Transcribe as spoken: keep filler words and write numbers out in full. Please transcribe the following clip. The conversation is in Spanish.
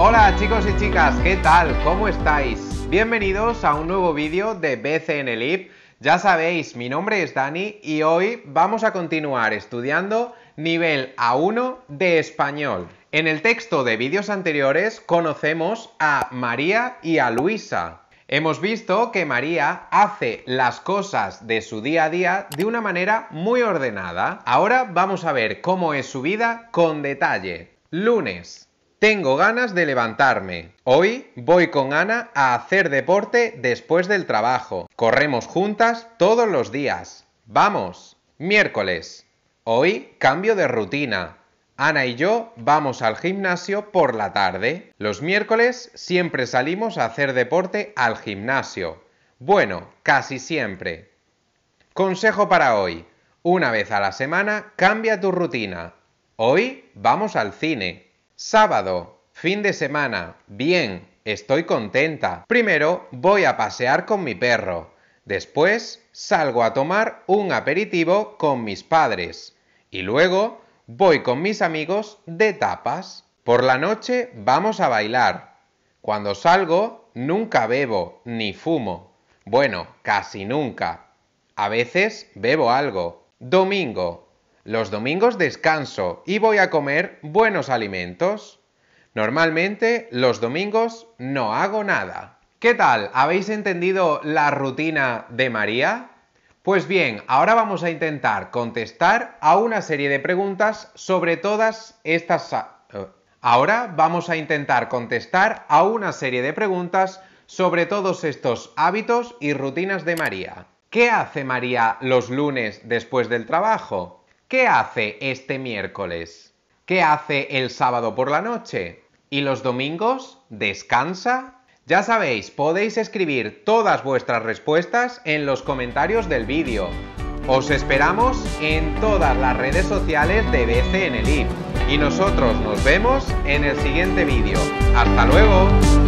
Hola chicos y chicas, ¿qué tal? ¿Cómo estáis? Bienvenidos a un nuevo vídeo de B C N L I P. Ya sabéis, mi nombre es Dani y hoy vamos a continuar estudiando nivel A uno de español. En el texto de vídeos anteriores conocemos a María y a Luisa. Hemos visto que María hace las cosas de su día a día de una manera muy ordenada. Ahora vamos a ver cómo es su vida con detalle. Lunes. Tengo ganas de levantarme. Hoy voy con Ana a hacer deporte después del trabajo. Corremos juntas todos los días. ¡Vamos! Miércoles. Hoy cambio de rutina. Ana y yo vamos al gimnasio por la tarde. Los miércoles siempre salimos a hacer deporte al gimnasio. Bueno, casi siempre. Consejo para hoy. Una vez a la semana cambia tu rutina. Hoy vamos al cine. Sábado, fin de semana. Bien, estoy contenta. Primero voy a pasear con mi perro. Después salgo a tomar un aperitivo con mis padres. Y luego voy con mis amigos de tapas. Por la noche vamos a bailar. Cuando salgo, nunca bebo ni fumo. Bueno, casi nunca. A veces bebo algo. Domingo. Los domingos descanso y voy a comer buenos alimentos. Normalmente los domingos no hago nada. ¿Qué tal? ¿Habéis entendido la rutina de María? Pues bien, ahora vamos a intentar contestar a una serie de preguntas sobre todas estas... Ahora vamos a intentar contestar a una serie de preguntas sobre todos estos hábitos y rutinas de María. ¿Qué hace María los lunes después del trabajo? ¿Qué hace este miércoles? ¿Qué hace el sábado por la noche? ¿Y los domingos? ¿Descansa? Ya sabéis, podéis escribir todas vuestras respuestas en los comentarios del vídeo. Os esperamos en todas las redes sociales de B C N L I P y nosotros nos vemos en el siguiente vídeo. ¡Hasta luego!